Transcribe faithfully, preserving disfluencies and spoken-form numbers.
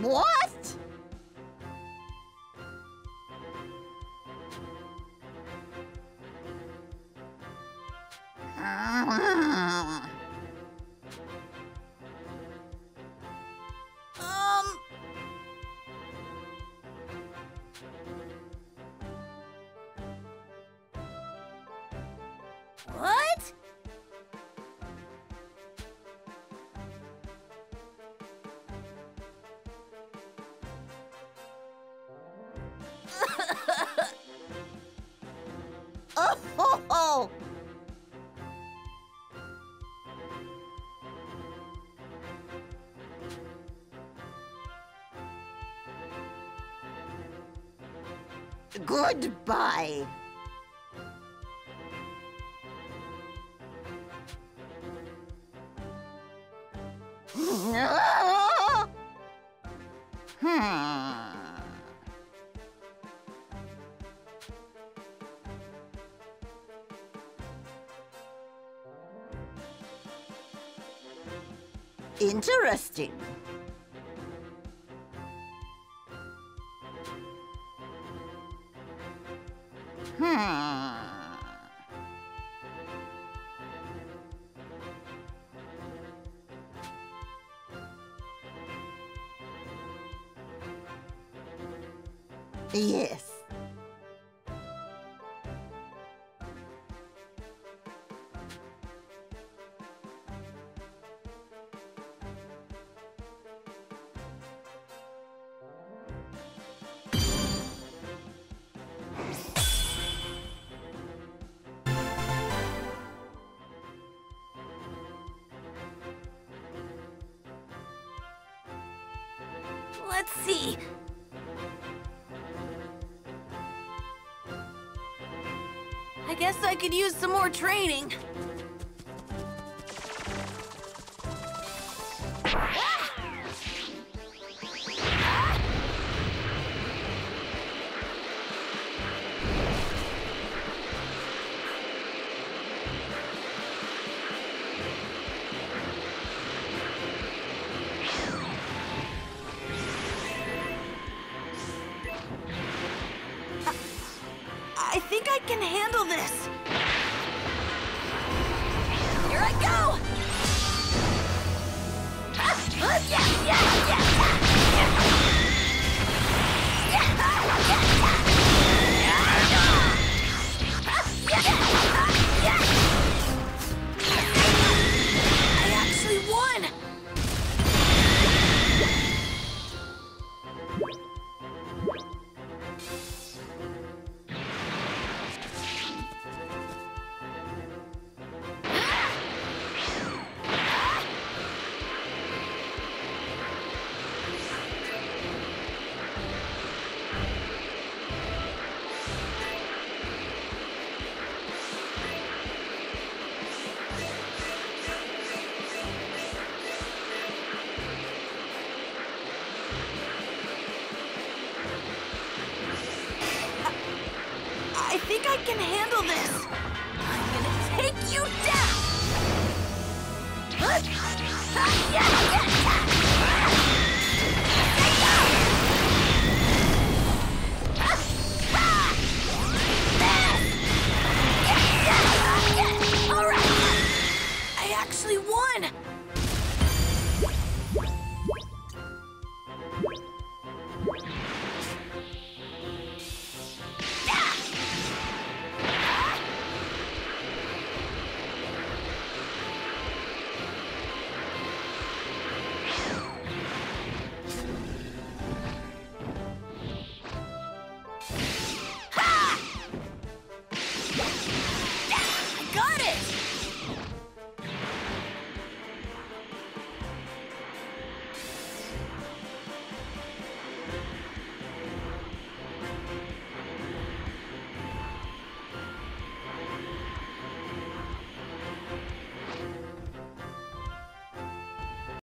What? Um. What? Oh ho ho! Goodbye. Hmm. Interesting. Hmm. Yes. Let's see. I guess I could use some more training. I think I can handle this. Here I go! Ah, ah, yeah, yeah, yeah, yeah, yeah. Yeah, ah, yeah, yeah. Ah, yeah, ah, yeah. I actually won! I think I can handle this. I'm gonna take you down. All right, I actually won.